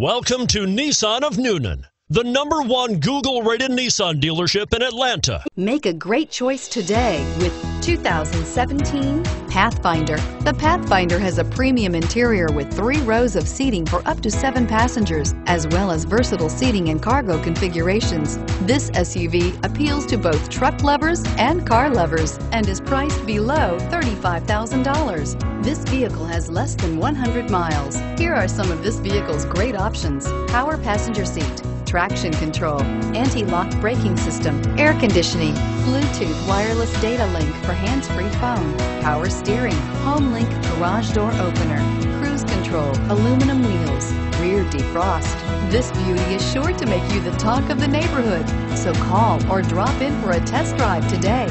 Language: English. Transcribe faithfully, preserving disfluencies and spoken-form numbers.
Welcome to Nissan of Newnan, the number one Google-rated Nissan dealership in Atlanta. Make a great choice today with two thousand seventeen Pathfinder. The Pathfinder has a premium interior with three rows of seating for up to seven passengers, as well as versatile seating and cargo configurations. This S U V appeals to both truck lovers and car lovers and is priced below thirty-five thousand dollars. This vehicle has less than one hundred miles. Here are some of this vehicle's great options: power passenger seat, traction control, anti-lock braking system, air conditioning, Bluetooth wireless data link for hands-free phone, power steering, HomeLink garage door opener, cruise control, aluminum wheels, rear defrost. This beauty is sure to make you the talk of the neighborhood, so call or drop in for a test drive today.